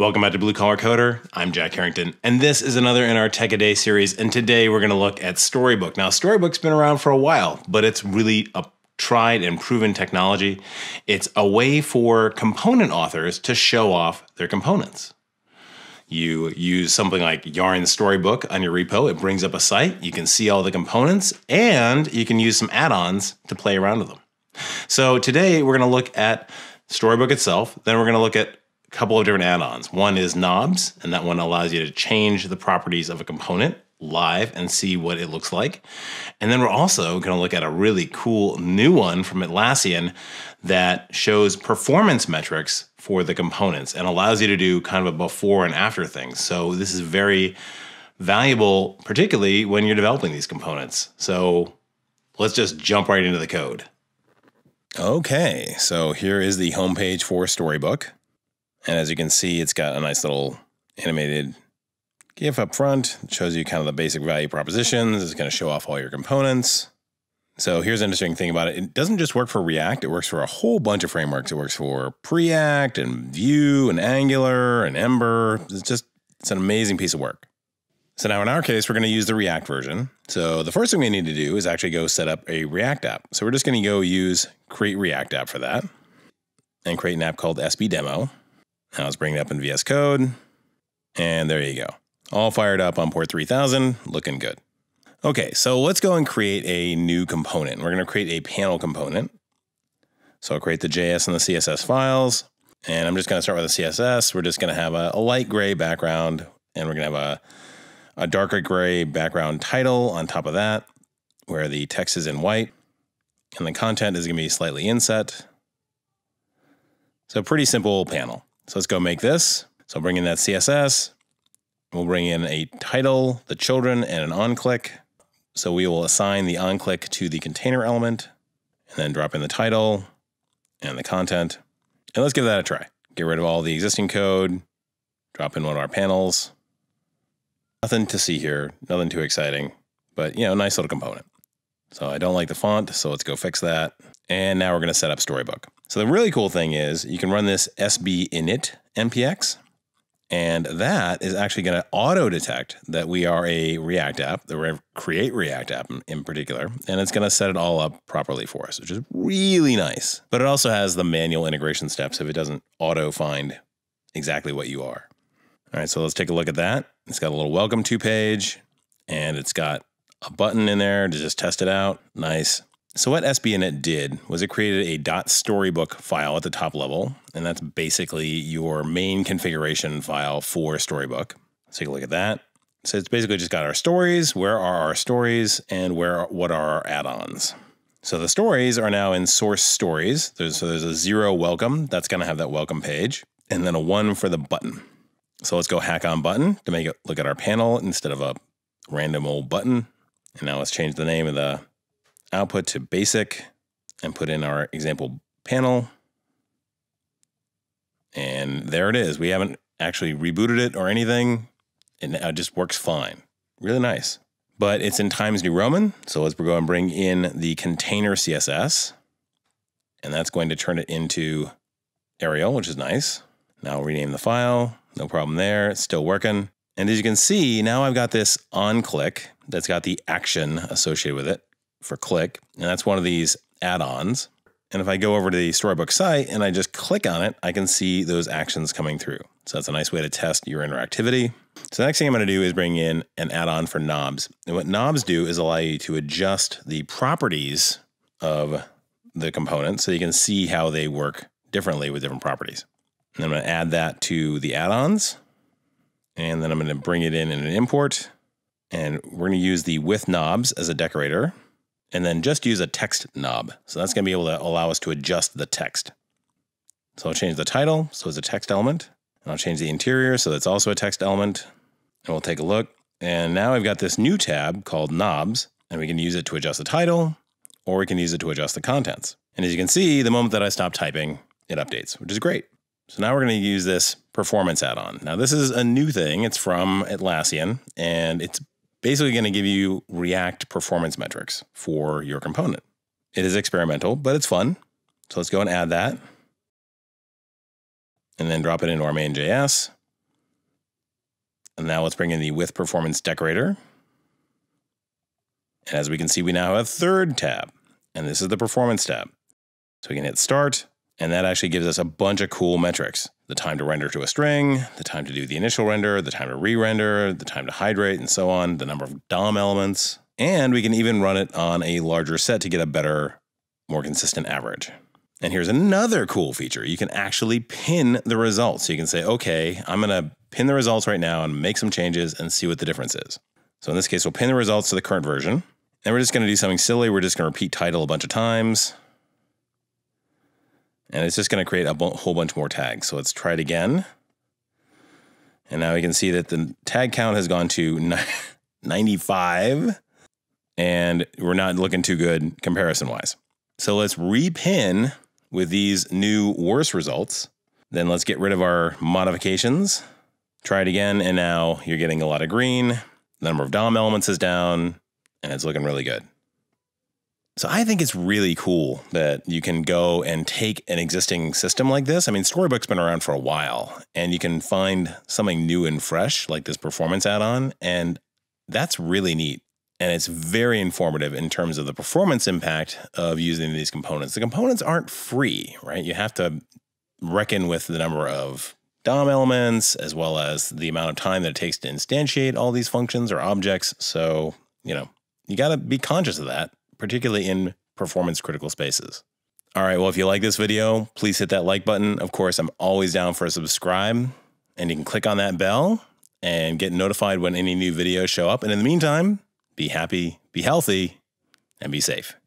Welcome back to Blue Collar Coder. I'm Jack Herrington, and this is another in our Tech A Day series, and today we're gonna look at Storybook. Now, Storybook's been around for a while, but it's really a tried and proven technology. It's a way for component authors to show off their components. You use something like Yarn Storybook on your repo. It brings up a site. You can see all the components, and you can use some add-ons to play around with them. So today we're going to look at Storybook itself. Then we're going to look at a couple of different add-ons. One is knobs, and that one allows you to change the properties of a component live and see what it looks like. And then we're also going to look at a really cool new one from Atlassian that shows performance metrics for the components and allows you to do kind of a before and after thing. So this is very valuable, particularly when you're developing these components. So let's just jump right into the code. Okay, so here is the homepage for Storybook. And as you can see, it's got a nice little animated GIF up front. It shows you kind of the basic value propositions. It's going to show off all your components. So here's an interesting thing about it. It doesn't just work for React. It works for a whole bunch of frameworks. It works for Preact and Vue and Angular and Ember. It's an amazing piece of work. So now in our case, we're going to use the React version. So the first thing we need to do is actually go set up a React app. So we're just going to go use Create React app for that and create an app called SB Demo. Now let's bring it up in VS Code. And there you go. All fired up on port 3000, looking good. Okay, so let's go and create a new component. We're gonna create a panel component. So I'll create the JS and the CSS files. And I'm just gonna start with the CSS. We're just gonna have a light gray background, and we're gonna have a darker gray background title on top of that, where the text is in white. And the content is gonna be slightly inset. So pretty simple panel. So let's go make this. So I'll bring in that CSS. We'll bring in a title, the children, and an onClick. So we will assign the onClick to the container element, and then drop in the title and the content. And let's give that a try. Get rid of all the existing code, drop in one of our panels. Nothing to see here, nothing too exciting, but you know, nice little component. So I don't like the font, so let's go fix that. And now we're gonna set up Storybook. So the really cool thing is you can run this SB init NPX. And that is actually going to auto detect that we are a React app, that we're a Create React app in particular, and it's going to set it all up properly for us, which is really nice. But it also has the manual integration steps if it doesn't auto find exactly what you are. All right, so let's take a look at that. It's got a little welcome to page, and it's got a button in there to just test it out. Nice. So what SBInit did was it created a .storybook file at the top level, and that's basically your main configuration file for Storybook. Let's take a look at that. So it's basically just got our stories, where are our stories, and what are our add-ons. So the stories are now in source stories. So there's a 0 welcome. That's going to have that welcome page, and then a 1 for the button. So let's go hack on button to make it look at our panel instead of a random old button. And now let's change the name of the output to basic and put in our example panel. And there it is. We haven't actually rebooted it or anything. And it just works fine. Really nice. But it's in Times New Roman. So let's go and bring in the container CSS. And that's going to turn it into Arial, which is nice. Now I'll rename the file. No problem there. It's still working. And as you can see, now I've got this on click that's got the action associated with it for click, and that's one of these add-ons. And if I go over to the Storybook site and I just click on it, I can see those actions coming through. So that's a nice way to test your interactivity. So the next thing I'm going to do is bring in an add-on for knobs. And what knobs do is allow you to adjust the properties of the component so you can see how they work differently with different properties. And I'm going to add that to the add-ons. And then I'm going to bring it in an import. And we're going to use the with knobs as a decorator. And then just use a text knob. So that's going to be able to allow us to adjust the text. So I'll change the title, so it's a text element. And I'll change the interior, so that's also a text element. And we'll take a look. And now I've got this new tab called Knobs, and we can use it to adjust the title, or we can use it to adjust the contents. And as you can see, the moment that I stop typing, it updates, which is great. So now we're going to use this performance add-on. Now this is a new thing. It's from Atlassian, and it's basically going to give you React performance metrics for your component. It is experimental, but it's fun. So let's go and add that. And then drop it into our main.js. And now let's bring in the with performance decorator. And as we can see, we now have a third tab, and this is the performance tab. So we can hit start, and that actually gives us a bunch of cool metrics. The time to render to a string, the time to do the initial render, the time to re-render, the time to hydrate, and so on, the number of DOM elements. And we can even run it on a larger set to get a better, more consistent average. And here's another cool feature. You can actually pin the results. So you can say, okay, I'm gonna pin the results right now and make some changes and see what the difference is. So in this case, we'll pin the results to the current version. And we're just gonna do something silly. We're just gonna repeat title a bunch of times. And it's just gonna create a whole bunch more tags. So let's try it again. And now we can see that the tag count has gone to 95. And we're not looking too good comparison-wise. So let's repin with these new worse results. Then let's get rid of our modifications. Try it again, and now you're getting a lot of green. The number of DOM elements is down, and it's looking really good. So I think it's really cool that you can go and take an existing system like this. I mean, Storybook's been around for a while, and you can find something new and fresh like this performance add-on, and that's really neat. And it's very informative in terms of the performance impact of using these components. The components aren't free, right? You have to reckon with the number of DOM elements, as well as the amount of time that it takes to instantiate all these functions or objects. So, you know, you gotta be conscious of that, particularly in performance critical spaces. All right, well, if you like this video, please hit that like button. Of course, I'm always down for a subscribe, and you can click on that bell and get notified when any new videos show up. And in the meantime, be happy, be healthy, and be safe.